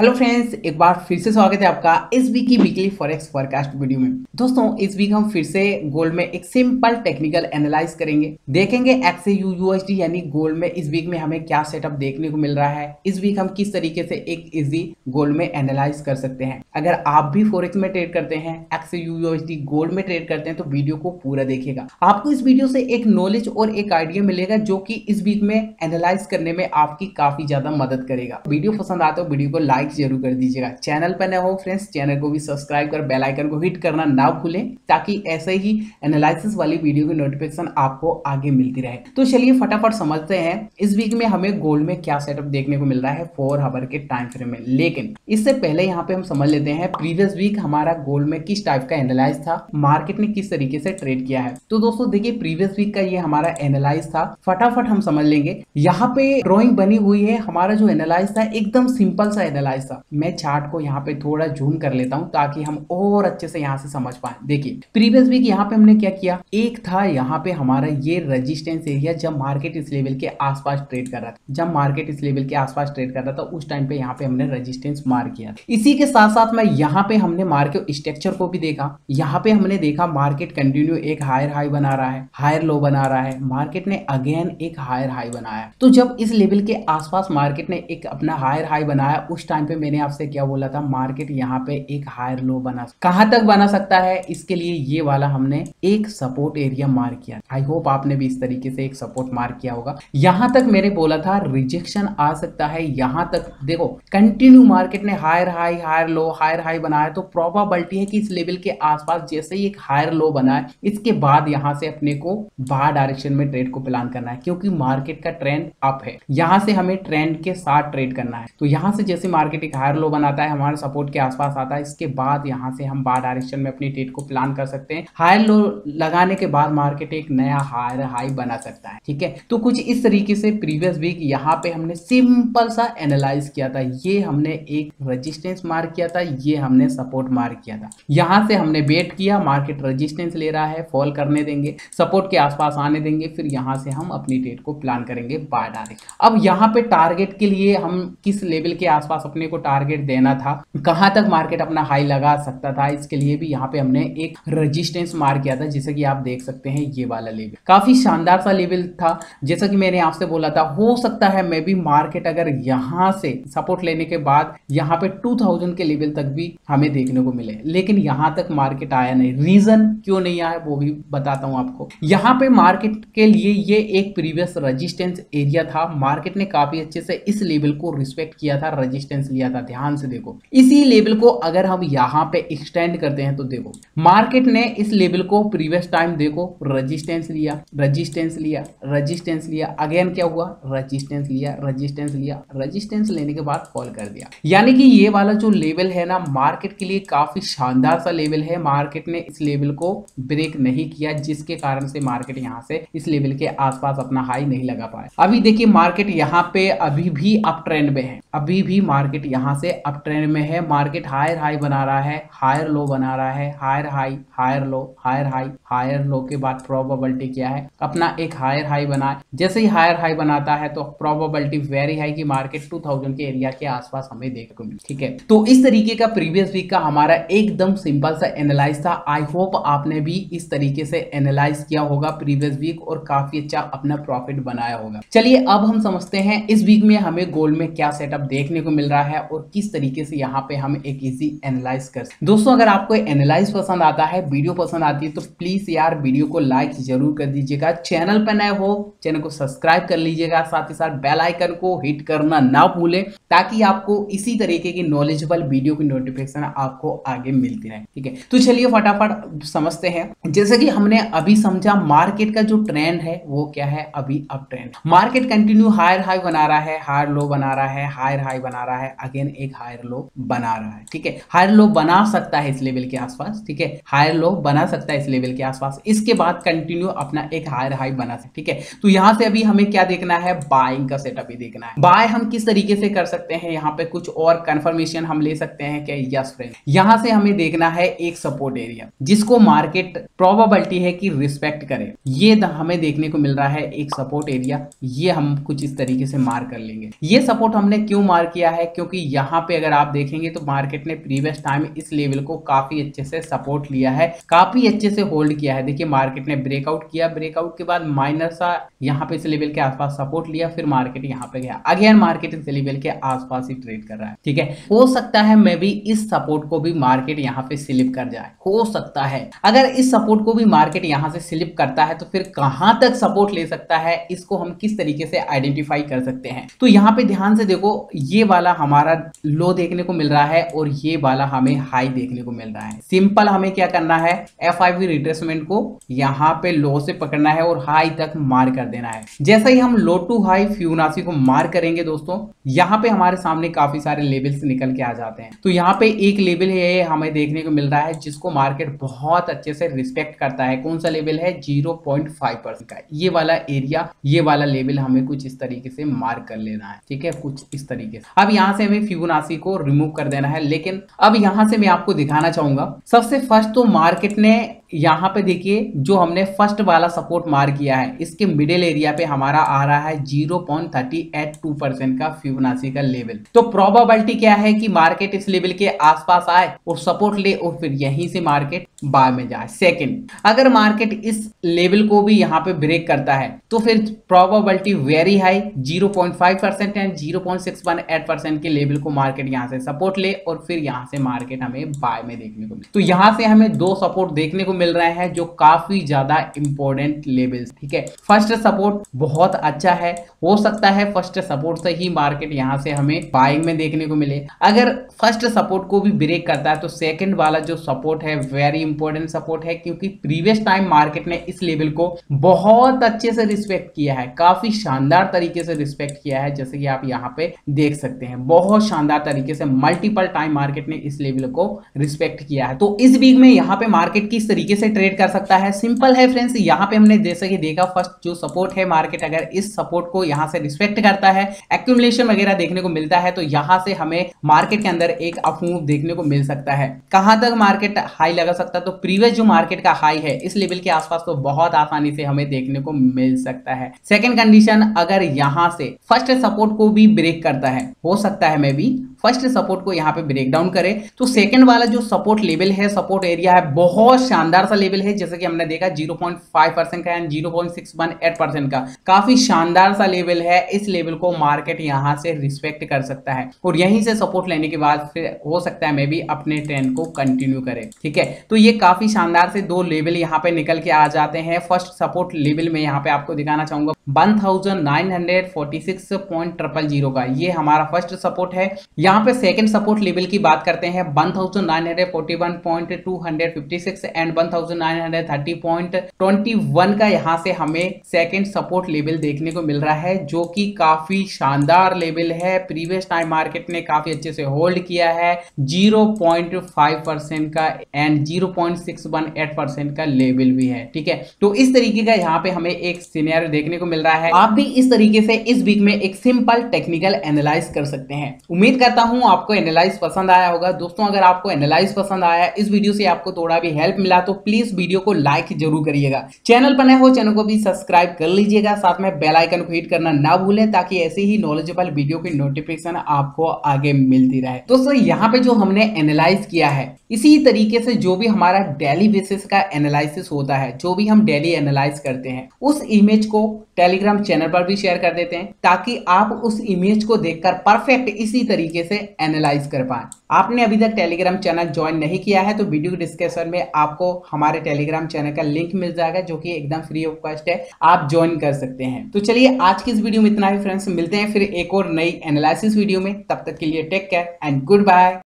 Hello friends, एक बार फिर से स्वागत है आपका इस वीक की वीकली फॉरेक्स फॉरकास्ट वीडियो में। दोस्तों, इस वीक हम फिर से गोल्ड में एक सिंपल टेक्निकल एनालाइज करेंगे, देखेंगे XAUUSD यानी गोल्ड में इस वीक में हमें क्या सेटअप देखने को मिल रहा है, इस वीक हम किस तरीके से एक इजी गोल्ड में एनालाइज कर सकते हैं। अगर आप भी फॉरेक्स में ट्रेड करते हैं, XAUUSD गोल्ड में ट्रेड करते हैं, तो वीडियो को पूरा देखिएगा। आपको इस वीडियो से एक नॉलेज और एक आइडिया मिलेगा जो की इस वीक में एनालाइज करने में आपकी काफी ज्यादा मदद करेगा। वीडियो पसंद आता हो वीडियो को लाइक जरूर कर दीजिएगा। चैनल पर नए हो फ्रेंड्स, चैनल को भी सब्सक्राइब कर बेल आइकन को हिट करना ना भूलें, ताकि ऐसे ही एनालिसिस वाली वीडियो की नोटिफिकेशन आपको आगे मिलती रहे। तो चलिए फटाफट समझते हैं इस वीक में हमें गोल्ड में क्या सेटअप देखने को मिल रहा है 4 आवर के टाइम फ्रेम में। लेकिन इससे पहले यहाँ पे हम समझ लेते हैं प्रीवियस वीक हमारा गोल्ड में किस टाइप का एनालाइज था, मार्केट ने किस तरीके से ट्रेड किया है। तो दोस्तों देखिए, प्रीवियस वीक का ये हमारा एनालाइज था। फटाफट हम समझ लेंगे। यहाँ पे ड्रॉइंग बनी हुई है। हमारा जो एनालाइज था एकदम सिंपल सा एनालाइज था। मैं चार्ट को यहाँ पे थोड़ा जूम कर लेता हूँ ताकि हम और अच्छे से यहाँ से समझ पाए। देखिए प्रीवियस वीक यहाँ पे हमने क्या किया, एक था यहाँ पे हमारा ये रेजिस्टेंस एरिया, जब मार्केट इस लेवल के आसपास ट्रेड कर रहा था, जब मार्केट इस लेवल के आसपास ट्रेड कर रहा था उस टाइम पे यहाँ पे हमने रेजिस्टेंस मार्क किया। इसी के साथ साथ में यहाँ पे हमने मार्केट स्ट्रक्चर को भी देखा। यहाँ पे हमने देखा मार्केट कंटिन्यू एक हायर हाई बना रहा है, हायर लो बना रहा है, मार्केट ने अगेन एक हायर हाई बनाया। तो जब इस लेवल के आसपास मार्केट ने एक अपना हायर हाई बनाया उस टाइम पे मैंने आपसे क्या बोला था, मार्केट यहाँ पे एक हायर लो बना, कहाँ तक बना सकता है, इसके लिए ये वाला हमने एक सपोर्ट एरिया मार्क किया। आई होप आपने भी इस तरीके से एक सपोर्ट मार्क किया होगा। यहाँ तक मैंने बोला था रिजेक्शन आ सकता है। यहाँ तक देखो कंटिन्यू मार्केट ने higher high, higher low, higher high बनाया, तो प्रोबेबिलिटी है कि इस लेवल के आसपास जैसे ही एक हायर लो बनाए इसके बाद यहाँ से अपने को बाहर डायरेक्शन में ट्रेड को प्लान करना है, क्योंकि मार्केट का ट्रेंड अप है। यहाँ से हमें ट्रेंड के साथ ट्रेड करना है। तो यहाँ से जैसे मार्केट एक हायर लो बनाता है, हमारे सपोर्ट के आसपास आता है, इसके बाद यहाँ से हम बार डायरेक्शन में अपनी ट्रेड को प्लान कर सकते हैं। हायर लो लगाने के बाद मार्केट एक नया हायर हाई बना सकता है। ठीक है, तो कुछ इस तरीके से प्रीवियस वीक यहाँ पे हमने सिंपल सा एनालाइज किया था। ये हमने एक रेजिस्टेंस मार्क किया था, ये हमने सपोर्ट मार्क किया था। यहाँ से हमने वेट किया, मार्केट रेजिस्टेंस ले रहा है, फॉल करने देंगे, सपोर्ट के आसपास आने देंगे, फिर यहाँ से हम अपनी ट्रेड को प्लान करेंगे बार डायरेक्शन। अब यहाँ पे टारगेट के लिए हम किस लेवल के आसपास अपने को टारगेट देना था, कहां तक मार्केट अपना हाई लगा सकता था, इसके लिए भी यहां पे हमने एक रेजिस्टेंस मार्क किया था, जैसे कि आप देख सकते हैं ये वाला लेवल काफी शानदार सा लेवल था। जैसा कि मैंने आपसे बोला था, हो सकता है मे बी मार्केट अगर यहां से सपोर्ट लेने के बाद यहां पे 2000 के लेवल तक भी हमें देखने को मिले, लेकिन यहां तक मार्केट आया नहीं। रीजन क्यों नहीं आया वो भी बताता हूं आपको। यहां पे मार्केट के लिए ये एक प्रीवियस रेजिस्टेंस एरिया था। मार्केट ने काफी अच्छे से इस लेवल को रिस्पेक्ट किया था, रेजिस्टेंस लिया था। ध्यान से देखो, इसी लेवल को अगर हम यहाँ पे एक्सटेंड करते हैं तो देखो मार्केट ने इस लेवल को प्रीवियस टाइम देखो रेजिस्टेंस लिया, रेजिस्टेंस लिया, रेजिस्टेंस लिया, अगेन क्या हुआ रेजिस्टेंस लिया, रेजिस्टेंस लिया, रेजिस्टेंस लेने के बाद फॉल कर दिया। यानी कि ये वाला जो लेवल है ना मार्केट के लिए काफी शानदार सा लेवल है। मार्केट ने इस लेवल को ब्रेक नहीं किया, जिसके कारण से मार्केट यहाँ से इस लेवल के आसपास अपना हाई नहीं लगा पाया। अभी देखिए मार्केट यहाँ पे अभी भी अप ट्रेंड में है, अभी भी मार्केट यहाँ से अप ट्रेंड में है। मार्केट हायर हाई बना रहा है, हायर लो बना रहा है, higher high, higher low, higher high, higher low के बाद प्रोबेबिलिटी क्या है, अपना एक हायर हाई बनाए। जैसे ही हायर हाई बनाता है तो प्रोबेबिलिटी वेरी हाई कि मार्केट 2000 के एरिया के आसपास हमें देखने को मिले। ठीक है, तो इस तरीके का प्रीवियस वीक का हमारा एकदम सिंपल सा एनालाइज था। आई होप आपने भी इस तरीके से एनालाइज किया होगा प्रीवियस वीक और काफी अच्छा अपना प्रॉफिट बनाया होगा। चलिए अब हम समझते हैं इस वीक में हमें गोल्ड में क्या सेटअप देखने को मिल रहा है और किस तरीके से यहाँ पे हम एक इजी एनालाइज कर सकते हैं। दोस्तों अगर आपको एनालाइज पसंद आता है, वीडियो पसंद आती है, तो प्लीज यार वीडियो को लाइक जरूर कर दीजिएगा। चैनल पर नए हो चैनल को सब्सक्राइब कर लीजिएगा, साथ ही साथ बेल आइकन को हिट करना ना भूलें, ताकि आपको इसी तरीके की नॉलेजेबल वीडियो की नोटिफिकेशन आपको आगे मिलती रहे। ठीक है, तो चलिए फटाफट समझते हैं। जैसे कि हमने अभी समझा मार्केट का जो ट्रेंड है वो क्या है, अभी up trend. Market continue higher high बना रहा है, हायर लो बना रहा है, हायर हाई बना रहा है, अगेन एक हायर लो बना रहा है। ठीक है, हायर लो बना सकता है इस लेवल के आसपास। ठीक है, हायर लो बना सकता है इस लेवल के आसपास, इसके बाद कंटिन्यू अपना एक हायर हाई बना सकता है। ठीक है, तो यहाँ से अभी हमें क्या देखना है, बाइंग का सेटअप ही देखना है। बाय हम किस तरीके से कर सकते हैं, यहाँ पे कुछ और कंफर्मेशन हम ले सकते हैं कि यस फ्रेंड यहाँ से हमें देखना है एक सपोर्ट एरिया जिसको मार्केट प्रोबेबिलिटी है कि रिस्पेक्ट करे। ये हमें देखने को मिल रहा है एक सपोर्ट एरिया, ये हम कुछ इस तरीके से मार्क कर लेंगे। ये सपोर्ट हमने क्यों क्यों मार किया है, क्योंकि यहाँ पे अगर आप देखेंगे तो मार्केट ने प्रीवियस टाइम इस लेवल को काफी अच्छे से सपोर्ट लिया है, काफी अच्छे से होल्ड किया है। देखिए मार्केट ने ब्रेकआउट किया, ब्रेकआउट के बाद माइनर सा यहाँ पे इस लेवल के आसपास सपोर्ट लिया, फिर मार्केट यहाँ पे गया, अगेन मार्केट इस लेवल के आसपास ही ट्रेड कर रहा है। ठीक है, हो सकता है मैं भी इस सपोर्ट को भी मार्केट यहाँ पे स्लिप कर जाए, हो सकता है। अगर इस सपोर्ट को भी मार्केट यहाँ से स्लिप करता है तो फिर कहाँ तक सपोर्ट ले सकता है, इसको हम किस तरीके से आइडेंटिफाई कर सकते हैं। तो यहाँ पे ध्यान से देखो, ये वाला हमारा लो देखने को मिल रहा है और ये वाला हमें हाई देखने को मिल रहा है। सिंपल हमें क्या करना है, F5V रिट्रेसमेंट को यहाँ पे लो से पकड़ना है और हाई तक मार कर देना है। जैसे ही हम लो टू हाई फिबोनाची को मार करेंगे दोस्तों, यहाँ पे हमारे सामने काफी सारे लेवल्स निकल के आ जाते हैं। तो यहाँ पे एक लेवल है हमें देखने को मिल रहा है जिसको मार्केट बहुत अच्छे से रिस्पेक्ट करता है। कौन सा लेवल है, 0.5% का ये वाला एरिया, ये वाला लेवल हमें कुछ इस तरीके से मार्क कर लेना है। ठीक है, कुछ इस तरीके से अब यहाँ से हमें फिबोनाची को रिमूव कर देना है। लेकिन अब यहाँ से मैं आपको दिखाना चाहूंगा, सबसे फर्स्ट तो मार्केट ने यहाँ पे देखिए जो हमने फर्स्ट वाला सपोर्ट मार किया है इसके मिडिल एरिया पे हमारा आ रहा है 0.382% का फिबोनाची का लेवल। तो प्रोबेबिलिटी क्या है कि मार्केट इस लेवल के आसपास आए और सपोर्ट ले और फिर यहीं से मार्केट बाय में जाए। सेकंड, अगर मार्केट इस लेवल को भी यहाँ पे ब्रेक करता है तो फिर प्रोबेबिलिटी वेरी हाई 0.5% एंड 0.618% के लेवल को मार्केट यहाँ से सपोर्ट ले और फिर यहाँ से मार्केट हमें बाय में देखने को मिले। तो यहाँ से हमें दो सपोर्ट देखने को मिल रहे हैं जो काफी ज्यादा इंपॉर्टेंट लेवल्स। ठीक है, फर्स्ट सपोर्ट बहुत अच्छा है, हो सकता है फर्स्ट सपोर्ट से ही मार्केट यहां से हमें बाइंग में देखने को मिले। अगर फर्स्ट सपोर्ट को भी ब्रेक करता है तो सेकंड वाला जो सपोर्ट है वेरी इंपॉर्टेंट सपोर्ट है, क्योंकि प्रीवियस टाइम मार्केट ने इस लेवल को बहुत अच्छे से रिस्पेक्ट किया है, काफी शानदार तरीके से रिस्पेक्ट किया है, जैसे कि आप यहाँ पे देख सकते हैं बहुत शानदार तरीके से मल्टीपल टाइम मार्केट ने इस लेवल को रिस्पेक्ट किया है। तो इस वीक में यहाँ पे मार्केट किस तरीके से ट्रेड कर सकता है, सिंपल है फ्रेंड्स। यहाँ पे हमने जैसे कि देखा फर्स्ट जो सपोर्ट है मार्केट अगर इस सपोर्ट को यहाँ से रिस्पेक्ट करता है, एक्यूमुलेशन वगैरह देखने को मिलता है तो यहाँ से हमें मार्केट के अंदर एक अप मूव देखने को मिल सकता है। कहाँ तक मार्केट हाई लगा सकता है, तो प्रीवियस जो मार्केट का हाई है इस लेवल के आसपास तो बहुत आसानी से हमें देखने को मिल सकता है। सेकेंड कंडीशन, अगर यहाँ से फर्स्ट सपोर्ट को भी ब्रेक करता है, हो सकता है मे बी फर्स्ट सपोर्ट को यहाँ पे ब्रेक डाउन करे तो सेकंड वाला जो सपोर्ट लेवल है, सपोर्ट एरिया है, बहुत शानदार सा लेवल है, जैसे कि हमने देखा 0.5% का एंड 0.618% का काफी शानदार सा लेवल है। इस लेवल को मार्केट यहाँ से रिस्पेक्ट कर सकता है और यहीं से सपोर्ट लेने के बाद फिर हो सकता है मे बी अपने ट्रेंड को कंटिन्यू करे। ठीक है, तो ये काफी शानदार से दो लेवल यहाँ पे निकल के आ जाते हैं। फर्स्ट सपोर्ट लेवल में यहाँ पे आपको दिखाना चाहूंगा 1946.000 का, ये हमारा फर्स्ट सपोर्ट है। यहाँ पे सेकंड सपोर्ट लेवल की बात करते हैं 1941.256 एंड 1930.21 का, यहाँ से हमें सेकंड सपोर्ट लेवल देखने को मिल रहा है जो कि काफी शानदार लेवल है। प्रीवियस टाइम मार्केट ने काफी अच्छे से होल्ड किया है 0.5% का एंड 0.618% का लेवल भी है। ठीक है, तो इस तरीके का यहाँ पे हमें एक सिनेरियो देखने को मिल रहा है। आप भी इस तरीके से इस वीक में एक सिंपल टेक्निकल एनालाइज कर सकते हैं। उम्मीद करता हूं आपको एनालाइज पसंद आया होगा। दोस्तों, अगर आपको एनालाइज पसंद आया, इस वीडियो से आपको थोड़ा भी हेल्प मिला तो प्लीज वीडियो को लाइक जरूर करिएगा। चैनल पर नए हो, चैनल को भी सब्सक्राइब कर लीजिएगा, साथ में बेल आइकन को हिट करना ना भूलें ताकि ऐसे ही नॉलेजेबल वीडियो की नोटिफिकेशन आपको आगे मिलती रहे। दोस्तों, यहाँ पे जो हमने एनालाइज किया है इसी तरीके से जो भी हमारा डेली बेसिस का एनालिसिस होता है, जो भी हम डेली एनालाइज करते हैं, उस इमेज को टेलीग्राम चैनल पर भी शेयर कर देते हैं ताकि आप उस इमेज को देखकर परफेक्ट इसी तरीके से एनालाइज कर पाए। आपने अभी तक टेलीग्राम चैनल ज्वाइन नहीं किया है तो वीडियो डिस्क्रिप्शन में आपको हमारे टेलीग्राम चैनल का लिंक मिल जाएगा जो कि एकदम फ्री ऑफ कॉस्ट है, आप ज्वाइन कर सकते हैं। तो चलिए आज की इस वीडियो में इतना ही फ्रेंड्स, मिलते हैं फिर एक और नई एनालिसिस वीडियो में। तब तक के लिए take care and good bye.